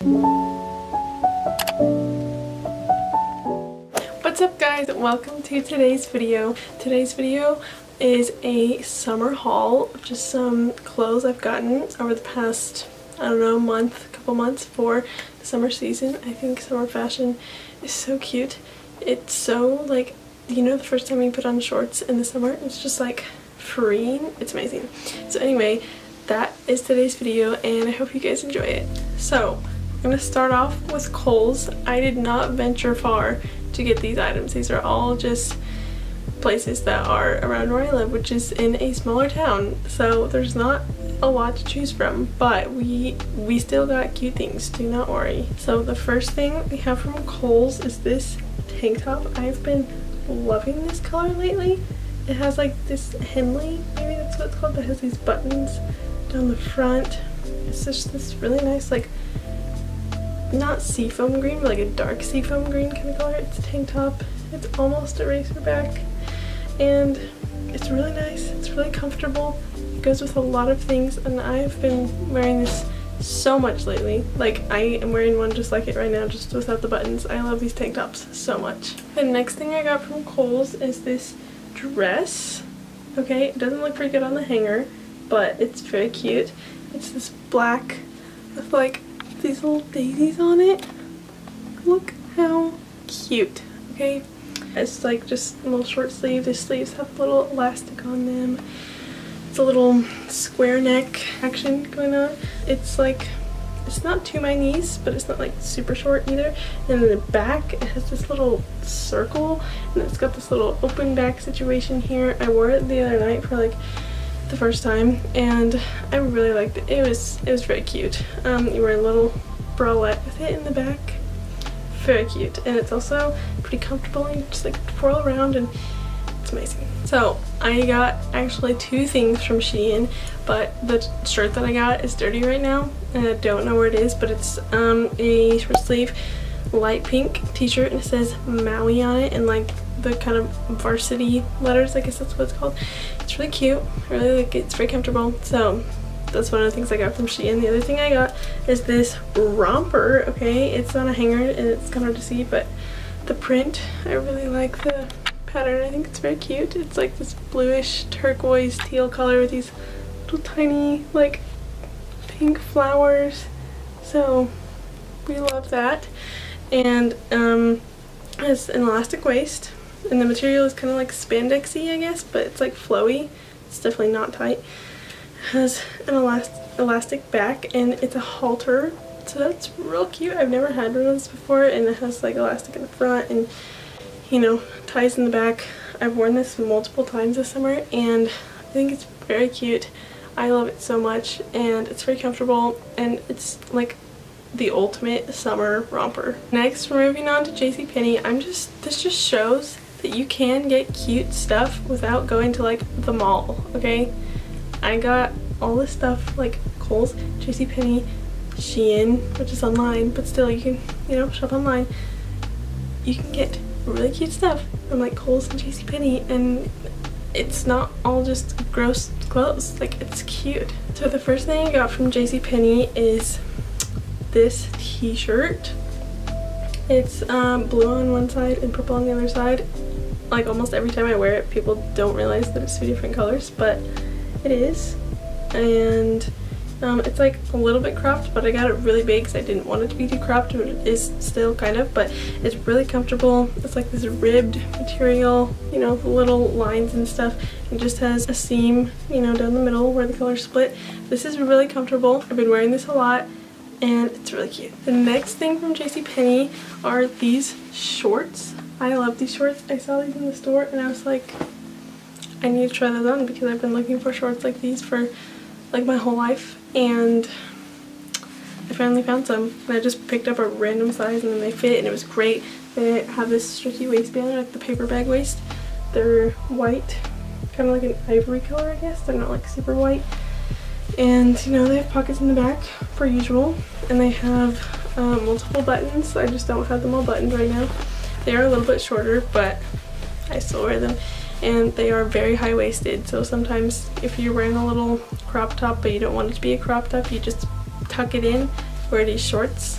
What's up guys, welcome to today's video. Today's video is a summer haul, just some clothes I've gotten over the past, I don't know, month, couple months for the summer season. I think summer fashion is so cute. It's so, like, you know, the first time you put on shorts in the summer, it's just like freeing. It's amazing. So anyway, that is today's video and I hope you guys enjoy it. So I'm gonna start off with Kohl's. I did not venture far to get these items. These are all just places that are around where I live, which is in a smaller town, so there's not a lot to choose from, but we still got cute things, do not worry. So the first thing we have from Kohl's is this tank top. I've been loving this color lately. It has like this Henley, maybe that's what it's called, that has these buttons down the front. It's just this really nice, like, not seafoam green, but like a dark seafoam green kind of color. It's a tank top. It's almost a racerback and it's really nice. It's really comfortable. It goes with a lot of things and I've been wearing this so much lately. Like, I am wearing one just like it right now, just without the buttons. I love these tank tops so much. The next thing I got from Kohl's is this dress. Okay, it doesn't look very good on the hanger, but it's very cute. It's this black with like these little daisies on it. Look how cute. Okay, it's like just a little short sleeve. The sleeves have a little elastic on them. It's a little square neck action going on. It's like, it's not to my knees, but it's not like super short either. And in the back it has this little circle and it's got this little open back situation here. I wore it the other night for like the first time and I really liked it. It was very cute. You wear a little bralette with it in the back. Very cute, and it's also pretty comfortable and you just like twirl around and it's amazing. So I got actually two things from Shein, but the shirt that I got is dirty right now and I don't know where it is, but it's a short sleeve light pink t-shirt and it says Maui on it and like the kind of varsity letters, I guess that's what it's called. It's really cute. I really like it. It's very comfortable. So that's one of the things I got from Shein. The other thing I got is this romper. Okay, it's on a hanger and it's kind of hard to see, but the print, I really like the pattern. I think it's very cute. It's like this bluish turquoise teal color with these little tiny like pink flowers. So we love that. And it's an elastic waist. And the material is kind of like spandexy, I guess, but it's like flowy. It's definitely not tight. It has an elastic back and it's a halter, so that's real cute. I've never had one of those before, and it has like elastic in the front and, you know, ties in the back. I've worn this multiple times this summer and I think it's very cute. I love it so much and it's very comfortable and it's like the ultimate summer romper. Next, we're moving on to JCPenney. This just shows that you can get cute stuff without going to like the mall, okay? I got all this stuff like Kohl's, JCPenney, Shein, which is online, but still you can, you know, shop online. You can get really cute stuff from like Kohl's and JCPenney and it's not all just gross clothes, like it's cute. So the first thing I got from JCPenney is this t-shirt. It's blue on one side and purple on the other side. Like almost every time I wear it, people don't realize that it's two different colors, but it is. And it's like a little bit cropped, but I got it really big because I didn't want it to be too cropped, but it is still kind of, but it's really comfortable. It's like this ribbed material, you know, the little lines and stuff. It just has a seam, you know, down the middle where the colors split. This is really comfortable. I've been wearing this a lot and it's really cute. The next thing from JCPenney are these shorts. I love these shorts. I saw these in the store and I was like, I need to try those on because I've been looking for shorts like these for like my whole life, and I finally found some and I just picked up a random size and then they fit and it was great. They have this stretchy waistband, like the paper bag waist. They're white, kind of like an ivory color, I guess. They're not like super white. And you know, they have pockets in the back per usual, and they have multiple buttons. I just don't have them all buttoned right now. They are a little bit shorter, but I still wear them. And they are very high-waisted, so sometimes if you're wearing a little crop top but you don't want it to be a crop top, you just tuck it in, wear these shorts.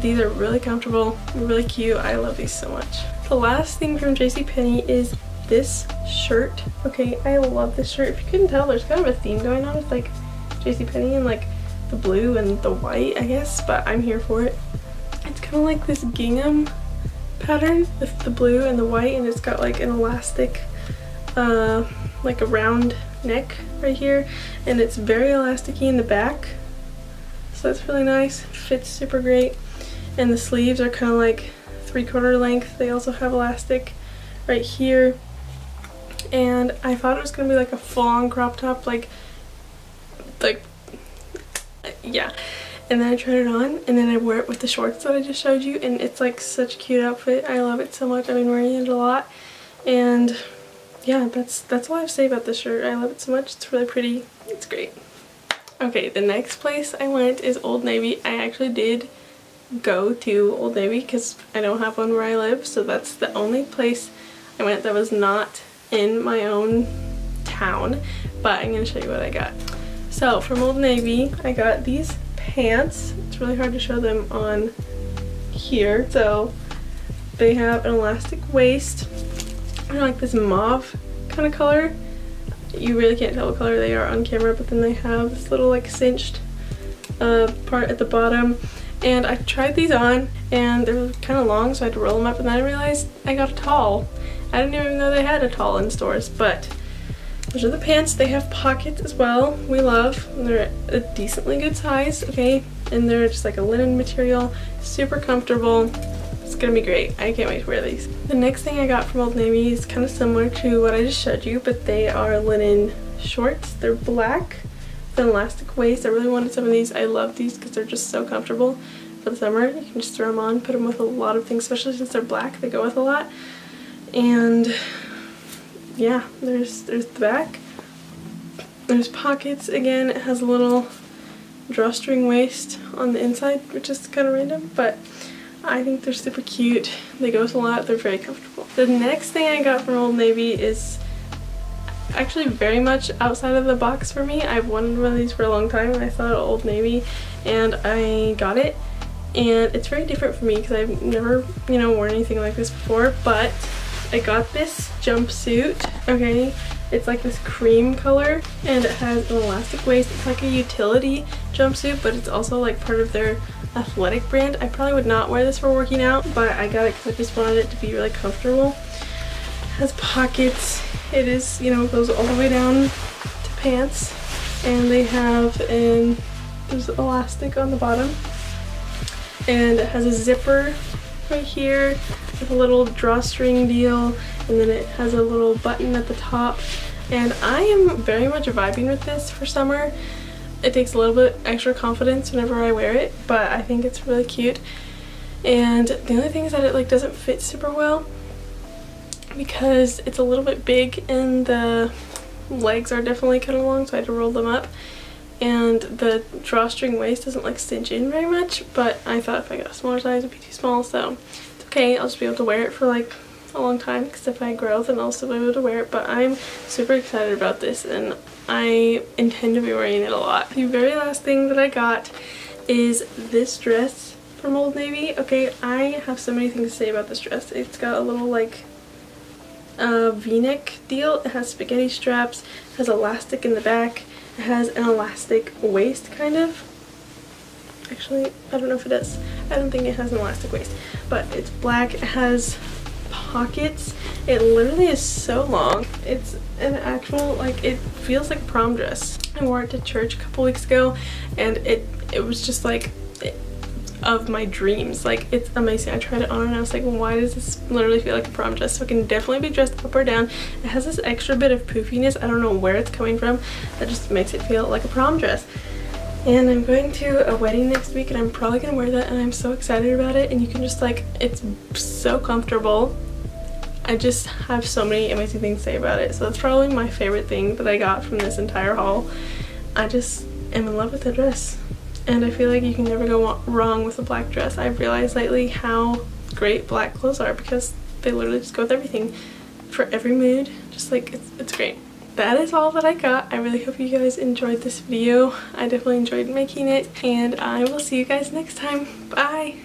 These are really comfortable, really cute. I love these so much. The last thing from JCPenney is this shirt. Okay, I love this shirt. If you couldn't tell, there's kind of a theme going on with like JCPenney and like the blue and the white, I guess, but I'm here for it. It's kind of like this gingham pattern with the blue and the white, and it's got like an elastic like a round neck right here, and it's very elasticy in the back, so that's really nice. It fits super great, and the sleeves are kind of like 3/4 length. They also have elastic right here, and I thought it was gonna be like a full-on crop top, like yeah, and then I tried it on, and then I wore it with the shorts that I just showed you, and it's like such a cute outfit. I love it so much. I've been wearing it a lot, and yeah, that's all I have to say about this shirt. I love it so much. It's really pretty. It's great. Okay, the next place I went is Old Navy. I actually did go to Old Navy because I don't have one where I live, so that's the only place I went that was not in my own town, but I'm going to show you what I got. So from Old Navy, I got these pants. It's really hard to show them on here. So they have an elastic waist. I like this mauve kind of color. You really can't tell what color they are on camera, but then they have this little like cinched part at the bottom. And I tried these on, and they were kind of long, so I had to roll them up, and then I realized I got a tall. I didn't even know they had a tall in stores, but those are the pants. They have pockets as well. We love. They're a decently good size, okay? And they're just like a linen material, super comfortable. It's gonna be great. I can't wait to wear these. The next thing I got from Old Navy is kind of similar to what I just showed you, but they are linen shorts. They're black with an elastic waist. I really wanted some of these. I love these because they're just so comfortable for the summer. You can just throw them on, put them with a lot of things, especially since they're black. They go with a lot. And yeah, there's the back. There's pockets again. It has a little drawstring waist on the inside, which is kind of random, but I think they're super cute. They go with a lot. They're very comfortable. The next thing I got from Old Navy is actually very much outside of the box for me. I've wanted one of these for a long time, and I saw it at Old Navy and I got it, and it's very different for me because I've never, you know, worn anything like this before, but I got this jumpsuit. Okay, it's like this cream color, and it has an elastic waist. It's like a utility jumpsuit, but it's also like part of their athletic brand. I probably would not wear this for working out, but I got it because I just wanted it to be really comfortable. It has pockets. It is, you know, goes all the way down to pants, and they have an there's elastic on the bottom, and it has a zipper right here with a little drawstring deal, and then it has a little button at the top, and I am very much vibing with this for summer. It takes a little bit extra confidence whenever I wear it, but I think it's really cute. And the only thing is that it like doesn't fit super well because it's a little bit big, and the legs are definitely kind of long, so I had to roll them up, and the drawstring waist doesn't like cinch in very much, but I thought if I got a smaller size it would be too small, so it's okay. I'll just be able to wear it for like a long time, because if I grow then I'll still be able to wear it, but I'm super excited about this and I intend to be wearing it a lot. The very last thing that I got is this dress from Old Navy. Okay, I have so many things to say about this dress. It's got a little like v-neck deal. It has spaghetti straps, it has elastic in the back, it has an elastic waist kind of. Actually, I don't know if it does. I don't think it has an elastic waist, but it's black. It has pockets. It literally is so long. It's an actual, like, it feels like prom dress. I wore it to church a couple weeks ago, and it was just like of my dreams. Like, it's amazing. I tried it on and I was like, why does this literally feel like a prom dress? So it can definitely be dressed up or down. It has this extra bit of poofiness, I don't know where it's coming from, that just makes it feel like a prom dress. And I'm going to a wedding next week, and I'm probably gonna wear that, and I'm so excited about it. And you can just like, it's so comfortable. I just have so many amazing things to say about it. So that's probably my favorite thing that I got from this entire haul. I just am in love with the dress, and I feel like you can never go wrong with a black dress. I've realized lately how great black clothes are, because they literally just go with everything, for every mood. Just like it's great. that is all that I got. I really hope you guys enjoyed this video. I definitely enjoyed making it, and I will see you guys next time. Bye!